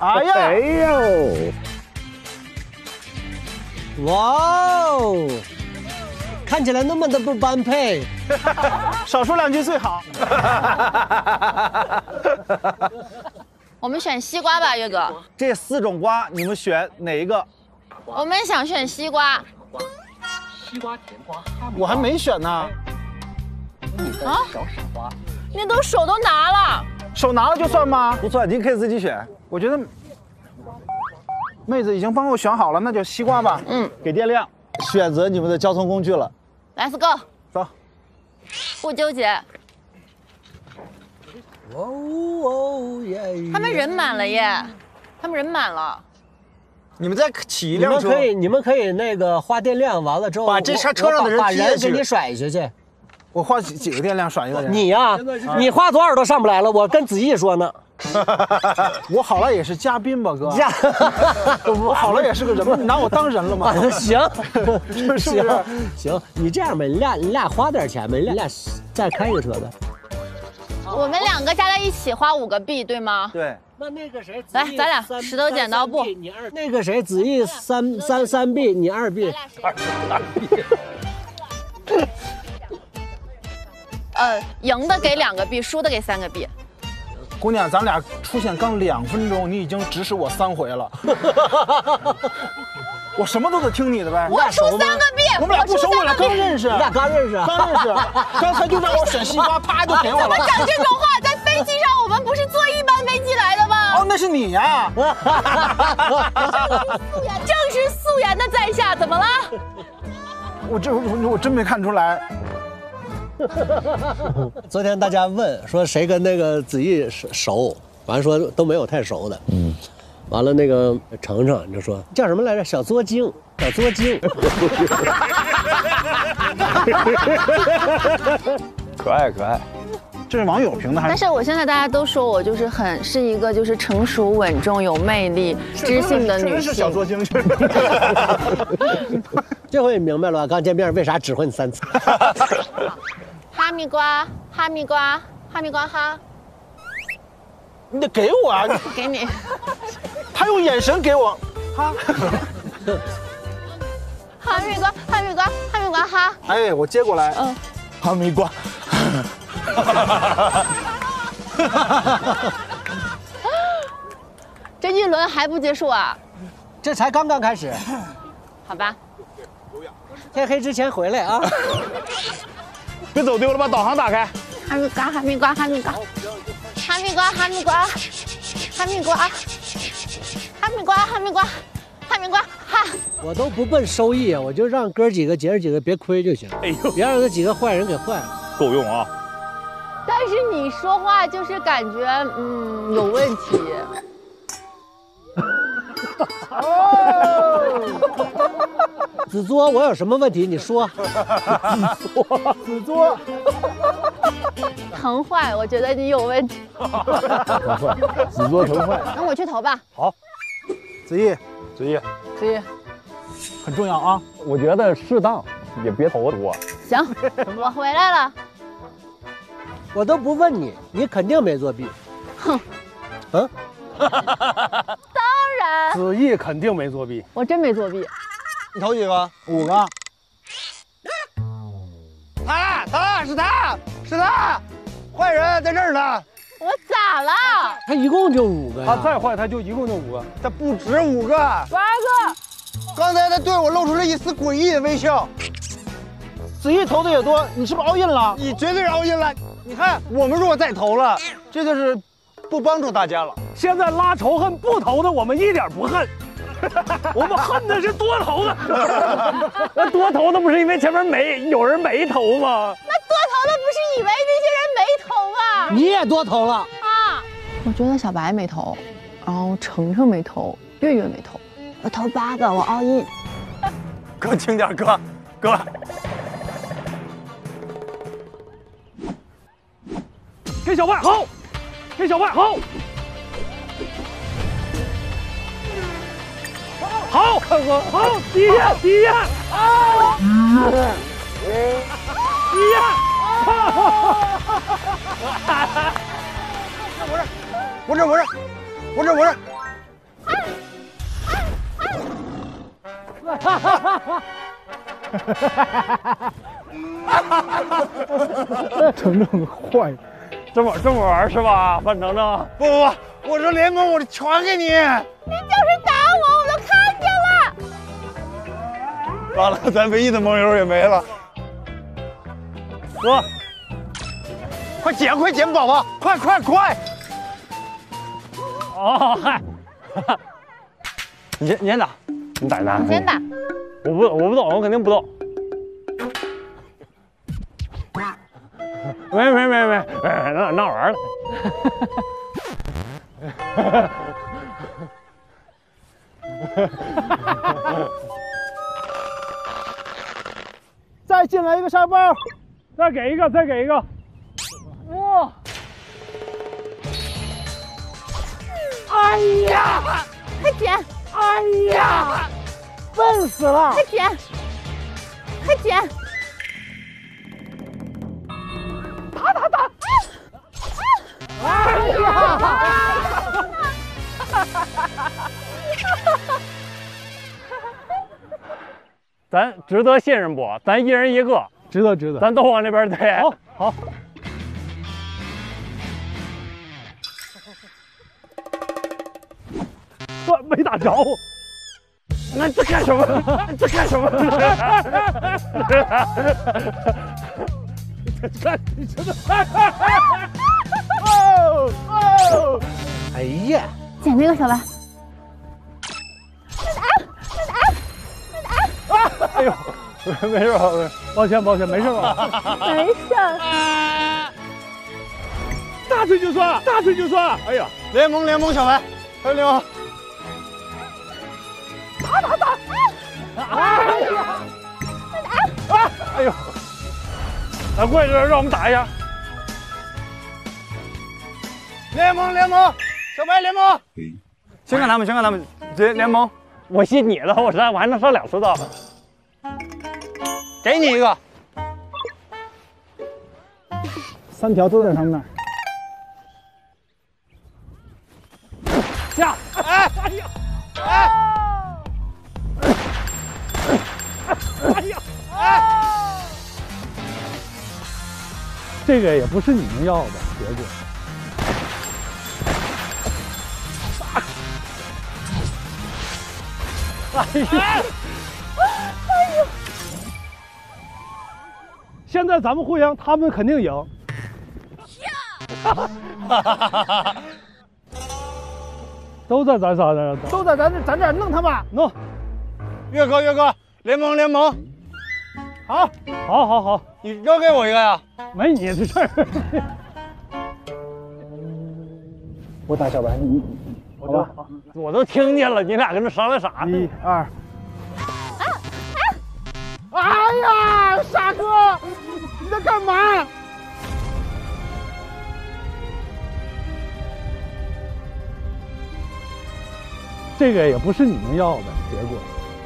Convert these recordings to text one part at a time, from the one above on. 哎呀！哎呦！哇哦！看起来那么的不般配，少说两句最好。我们选西瓜吧，岳哥。这四种瓜，你们选哪一个？我们想选西瓜。西瓜、甜瓜、哈密瓜。我还没选呢。啊？你都手都拿了。手拿了就算吗？不算，你可以自己选。我觉得，妹子已经帮我选好了，那就西瓜吧。嗯。给电量，选择你们的交通工具了。Let's go。走。不纠结。 他们人满了耶！你们再起一辆车，你们可以那个花电量，完了之后把这车上的人把人给你甩下去。我花几个电量甩一个人？你呀，你花多少都上不来了。我跟子毅说呢，我好了也是嘉宾吧，哥。我好了也是个人吗？你拿我当人了吗？行，行，你这样呗，你俩花点钱呗，你俩再开一个车呗。 我们两个加在一起花5个币，对吗？对。那个谁，来，咱俩石头剪刀布。你二。那个谁，子毅3币，你2币。2币。赢的给2个币，输的给3个币。姑娘，咱俩出现刚2分钟，你已经指使我3回了。我什么都得听你的呗。我出3个币，我们俩不熟，我俩刚认识。你俩刚认识啊？刚认识。刚才就让我选西瓜，啪就给我了。怎么讲这种话？在飞机上，我们不是坐一班飞机来的吗？哦，那是你呀。正是素颜的在下，怎么了？我真没看出来。昨天大家问说谁跟那个子毅熟，完说都没有太熟的。嗯。 完了，那个程程就说叫什么来着？小作精，小作精，可爱可爱。这是网友评的还是？但是我现在大家都说我就是是一个就是成熟稳重有魅力知性的女性。是小作精去。这回你明白了吧？刚见面为啥指挥你3次？哈密瓜，哈密瓜，哈密瓜哈。 你得给我啊！给你，他用眼神给我，哈，哈密瓜，哈密瓜，哈密瓜哈！哎，我接过来，嗯，哈密瓜，这一轮还不结束啊？这才刚刚开始，好吧。天黑之前回来啊！别走丢了，把导航打开。哈密瓜，哈密瓜，哈密瓜。 哈密瓜，哈密瓜，哈密瓜，哈密瓜，哈密瓜，哈密瓜哈！我都不奔收益啊，我就让哥几个、姐儿几个别亏就行。哎呦，别让那几个坏人给坏了。够用啊！但是你说话就是感觉有问题。子作，我有什么问题？你说。子作。 疼坏，我觉得你有问题。疼坏，子作疼坏。那我去投吧。好，子毅，子毅，子毅，很重要啊！我觉得适当，也别投我。行，我回来了。我都不问你，你肯定没作弊。哼，嗯，当然。子毅肯定没作弊。我真没作弊。你投几个？5个。他，他是他，是他。 坏人在这儿呢！我咋了？他一共就5个。他再坏，他就一共就5个。他不止5个，8个。刚才他对我露出了一丝诡异的微笑。子毅投的也多，你是不是 all in 了？你绝对是 all in 了。你看，我们如果再投了，这就是不帮助大家了。现在拉仇恨，不投的我们一点不恨。我们恨的是多投的。那多投的不是因为前面有人没投吗？那多投的不是以为那些人。 你也多投了啊！我觉得小白没投，然后程程没投，月月没投，我投8个，我 all in。哥轻点，哥，哥。给小白好，给小白好，好，好，第一，啊，第一。 不是，程程坏，这么玩是吧？范程程，不，我说联盟，我全给你。您就是打我，我都看见了。完了，咱唯一的盟友也没了。哥，快捡宝宝，快！哦嗨，你先打，你打哪？你先打。我不懂，我肯定不懂。 没，闹玩了。再进来一个沙包，再给一个。哇！哎呀！快捡！哎呀！笨死了！快捡！ 打！哎呀！咱值得信任不？咱一人一个，值得。咱都往那边推。好。没打着。那这干什么？你真的！哦！哎呀！捡那个小白！快打！哎呦，没事，抱歉，没事。大锤就算。哎呀，联盟小白，还有联盟！打！哎呀！快打！哎呦！ 来，过来，让我们打一下。联盟，小白联盟，先看他们，这联盟，我信你了，我还能上两次的。给你一个，三条都在他们那儿。下，哎呀！ 这个也不是你们要的结果。哎呦！现在咱们互相，他们肯定赢。都在咱仨这，都在咱这弄他们，弄！岳哥，联盟，好。 你扔给我一个呀！没你的事儿。我打小白，好吧，我都听见了，你俩跟那商量啥呢？1、2。哎呀，傻哥，你在干嘛？这个也不是你们要的结果。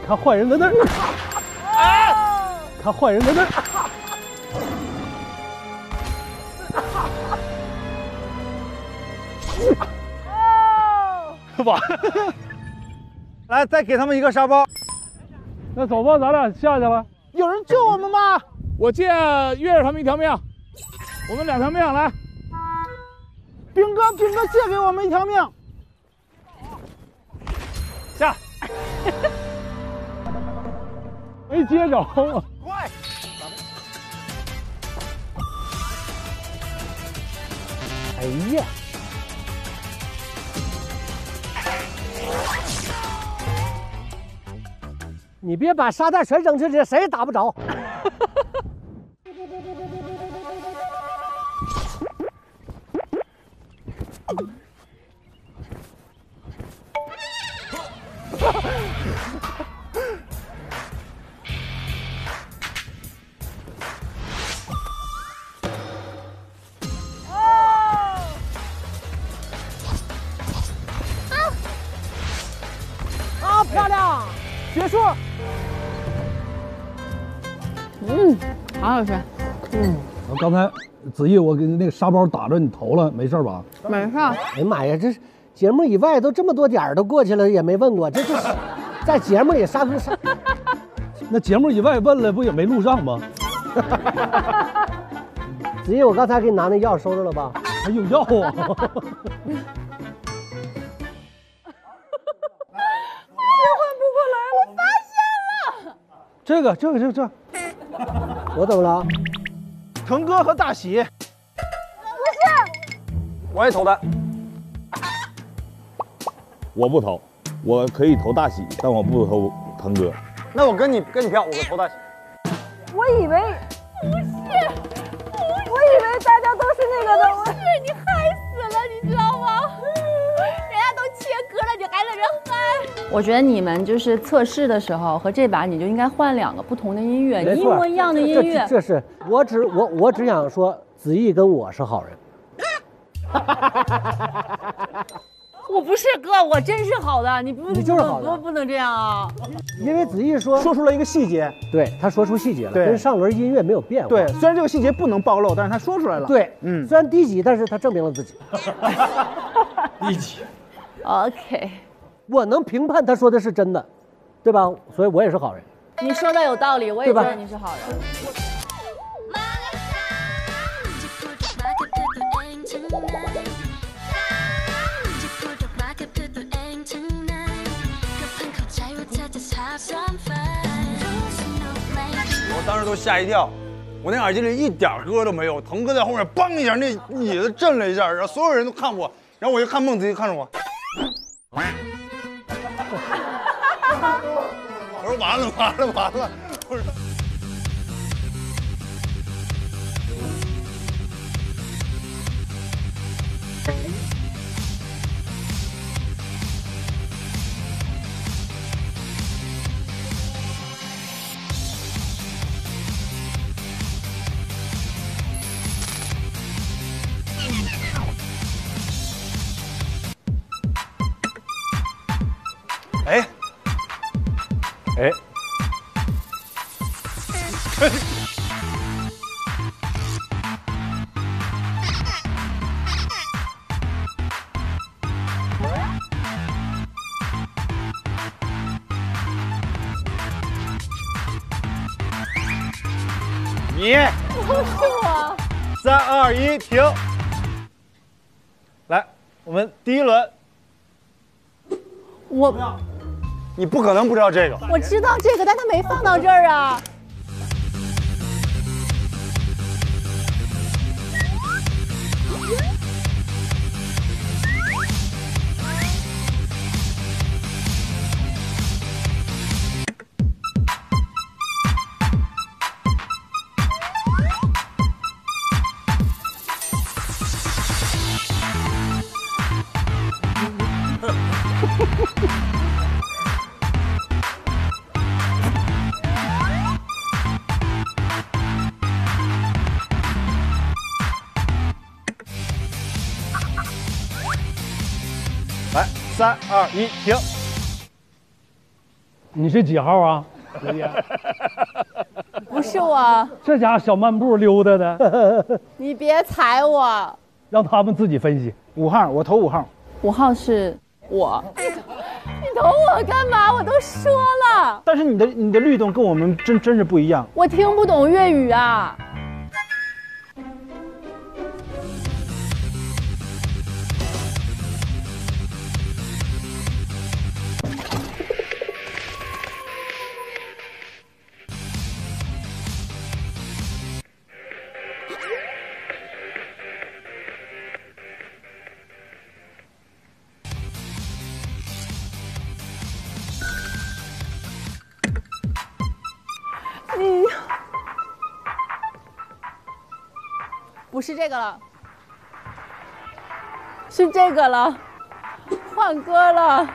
看坏人在那儿，完了，来，再给他们一个沙包。那走吧，咱俩下去了。有人救我们吗？我借月月他们一条命，我们2条命。来，兵哥借给我们一条命。下，没接着。快！ 哎呀！你别把沙袋全扔出去，谁也打不着。刚才子毅，我给那个沙包打着你头了，没事吧？没事。哎呀妈呀，这节目以外都这么多点儿都过去了，也没问过，这在节目里沙坑沙。那节目以外问了，不也没录上吗？子怡，我刚才给你拿那药收着了吧？还有药啊！这个，我怎么了？腾哥和大喜，不是，我也投的，我不投，我可以投大喜，但我不投腾哥。那我跟你票，我投大喜。我以为不是，我以为大家都是那个的，不是你害死了，你知道吗？人家都切割了，你还在这嗨。 我觉得你们就是测试的时候和这把你就应该换两个不同的音乐，一模一样的音乐。这是我只想说，子毅跟我是好人。我不是哥，我真是好的，你就是好的，不能这样啊。因为子毅说出了一个细节，对他说出细节了，跟上轮音乐没有变化。对，虽然这个细节不能暴露，但是他说出来了。对，嗯，虽然低级，但是他证明了自己。低级。OK。 我能评判他说的是真的，对吧？所以我也是好人。你说的有道理，我也觉得你是好人。我当时都吓一跳，我那耳机里一点歌都没有。腾哥在后面梆一下，那椅子震了一下，然后所有人都看我，然后我就看孟子怡看着我。 我说完了！我说，哎。 哎，你不是我，3、2、1，停！来，我们第一轮，我。 你不可能不知道这个，我知道这个，但他没放到这儿啊。3、2、1，停！你是几号啊，姐姐？不是我。这家伙小漫步溜达的。你别踩我。让他们自己分析。5号，我投5号。5号是我。你投我干嘛？我都说了。但是你的律动跟我们真是不一样。我听不懂粤语啊。 不是这个了，是这个了，换歌了。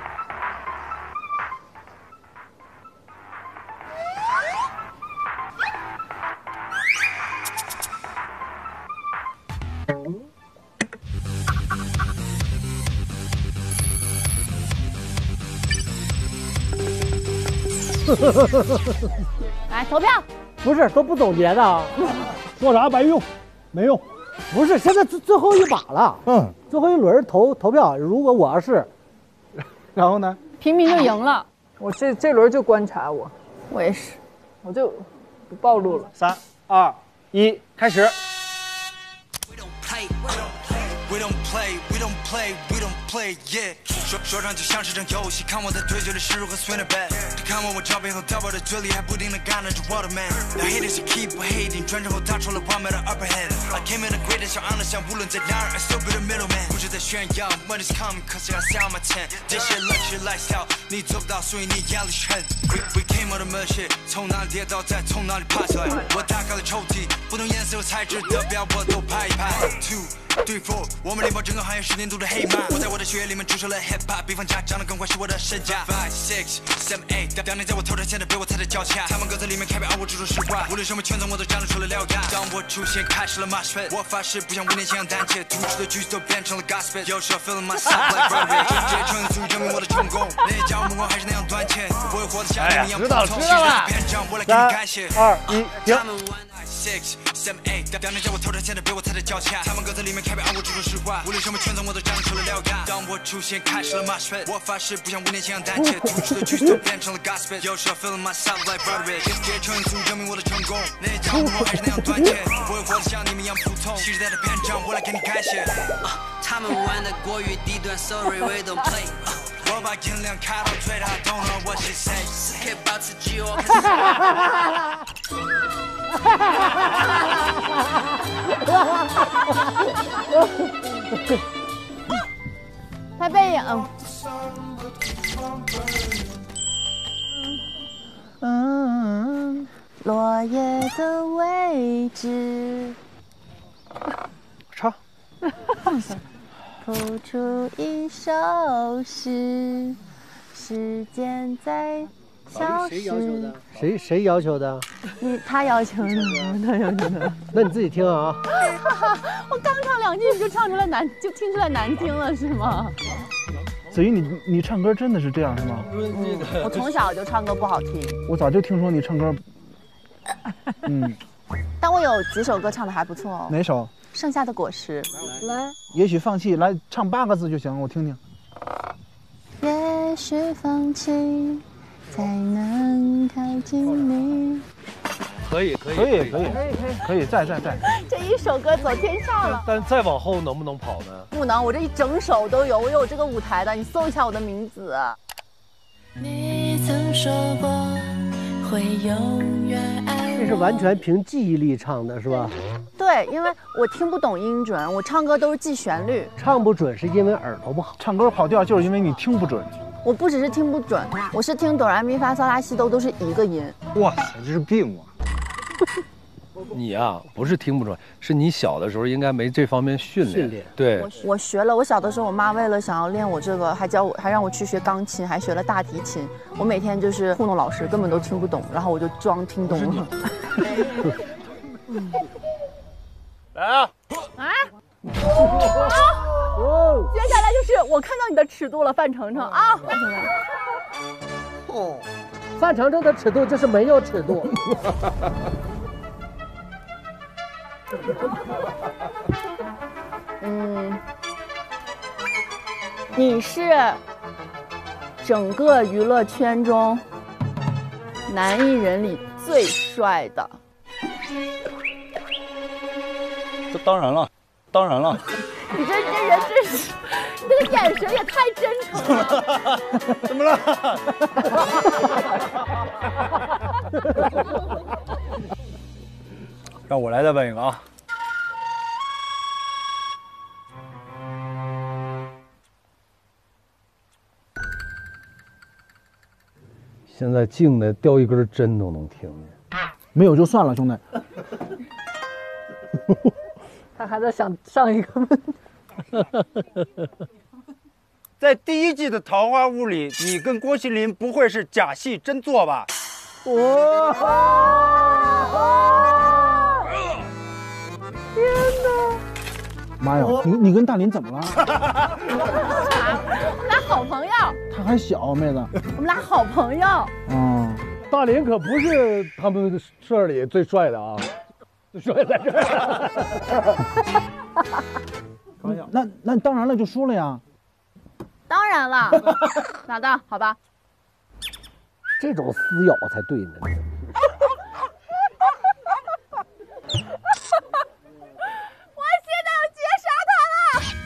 来投票，不是都不总结的，说啥白用。 没用，不是现在最后一把了，嗯，最后一轮投票，如果我要是，然后呢，平民就赢了。我这轮就观察我也是，我就不暴露了。3、2、1，开始。 Play yeah， 说唱就像是场游戏，看我在对决里是如何 swing it back。你看我照片和碉堡的嘴里还不停地干着 waterman。Now haters keep hating， 转身后踏出了完美的 upper hand。I came in the greatest， 想 honest， 想无论在哪儿 ，I still be the middleman。不是在炫耀 ，money's coming， 可是要 sell my ten。This shit luxury lifestyle， 你做不到，所以你压力沉。We came out of mud shit， 从哪里跌倒再从哪里爬起来。我打开了抽屉，不同颜色和材质的表我都拍一拍。2、3、4， 我们领跑整个行业10年度的黑马。我在我 的血液里面注射了 hip hop， 比房价涨得更快是我的身价。5、6、7、8， 当年在我头上现在被我踩在脚下。他们歌词里面开篇，我只说实话，无论什么圈层我都站得出来獠牙。当我出现，开始了骂声，我发誓不想5年前一样胆怯，吐出的句子都变成了 gospel。有时候 feeling myself like running， 这些成语足以证明我的成功。那些家伙目光还是那样短浅，我也活得像你们一样普通。3、2、1，停。 6、7、8， 当年在我头上，现在被我踩在脚下。他们歌词里面开篇，我只说实话，无论什么圈层，我都站出了獠牙。当我出现，开始了骂声，我发誓不像5年前一样胆怯，吐出的句子都变成了 gospel。有时候 feeling myself like running， 这些成语足以证明我的成功。那些家伙目光还是那样短浅，我也活得像你们一样普通。其实在这篇章，我来给你改写。他们玩的国语低端 ，sorry we don't play。我把音量开到最大 ，don't know what she say。可以保持距离。 拍背影。落叶的位置。唱。谱出一首诗，时间在。 谁要求的？谁要求的？他要求的，他要求的。那你自己听啊。我刚唱2句你就唱出来难，就听出来难听了是吗？子怡，你唱歌真的是这样是吗？我从小就唱歌不好听。我早就听说你唱歌。嗯。但我有几首歌唱的还不错哦。哪首？剩下的果实。来。也许放弃，来唱8个字就行，我听听。也许放弃。 才能靠近你。可以，在。这一首歌走天下了。但再往后能不能跑呢？不能，我这一整首都有，我有这个舞台的。你搜一下我的名字。你曾说过会永远爱我。这是完全凭记忆力唱的，是吧？对，因为我听不懂音准，我唱歌都是记旋律。唱不准是因为耳朵不好，唱歌跑调就是因为你听不准。 我不只是听不准，我是听哆来咪发嗦拉西哆都是一个音。哇塞，这是病啊！你啊，不是听不准，是你小的时候应该没这方面训练。对，我学了。我小的时候，我妈为了想要练我这个，还教我，还让我去学钢琴，还学了大提琴。我每天就是糊弄老师，根本都听不懂，然后我就装听懂了。来啊！啊！ 哦，接下来就是我看到你的尺度了，范丞丞啊！哦，范丞丞的尺度就是没有尺度。嗯，你是整个娱乐圈中男艺人里最帅的。这当然了。 当然了，你这人真是，你的眼神也太真诚了。怎么了？让我来再问一个啊。现在静的掉一根针都能听见，没有就算了，兄弟。他还在想上一个问题，在第1季的《桃花坞》里，你跟郭麒麟不会是假戏真做吧？哇！天哪！妈呀，你跟大林怎么了？我们俩好朋友。他还小，妹子。我们俩好朋友。嗯，大林可不是他们社里最帅的啊。 说来着，那当然了，就输了呀。当然了，咋的？好吧。这种撕咬才对呢。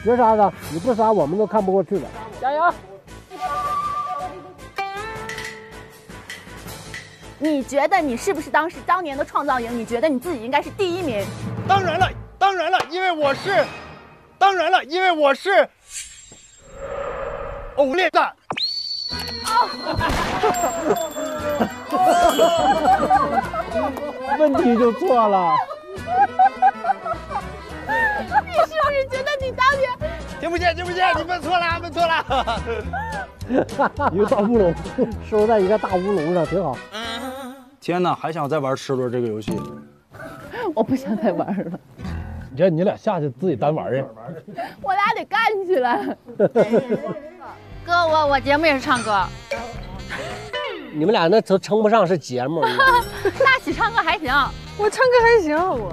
学啥的？你不杀我们都看不过去了。加油！你觉得你是不是当年的创造营？你觉得你自己应该是第一名？当然了，当然了，因为我是，当然了，因为我是偶练的。 问题就错了。你是不是觉得你当年？听不见，听不见，你们错了，问错了。一个大乌龙，收在一个大乌龙上，挺好。天哪，还想再玩吃轮这个游戏？我不想再玩了。你看你俩下去自己单玩去。我俩得干起来。哥，我节目也是唱歌。 你们俩那都称不上是节目，大喜唱歌还行，我唱歌还行，我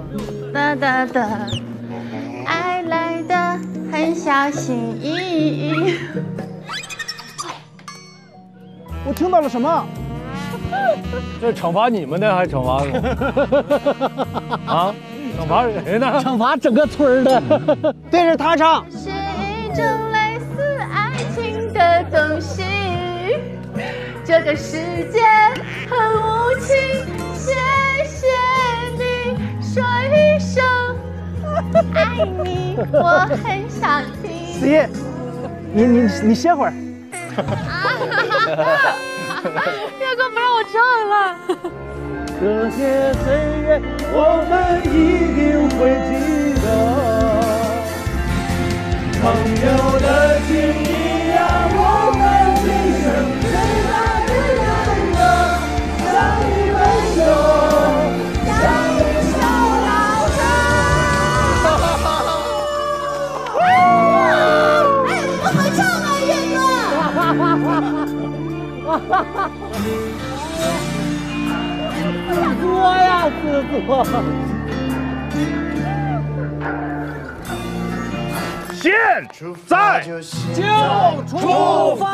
哒哒哒，爱来的很小心翼翼。我听到了什么？这惩罚你们的还是惩罚我？啊？惩罚谁呢？惩罚整个村的。对着他唱。是一种类似爱情的东西。 这个世界很无情，谢谢你说一声爱你，我很想听。子夜，你歇会儿。月哥不让我唱了。这些岁月我们一定会记得，朋友的情谊啊，我们今生。 多呀，子多！现在就出发！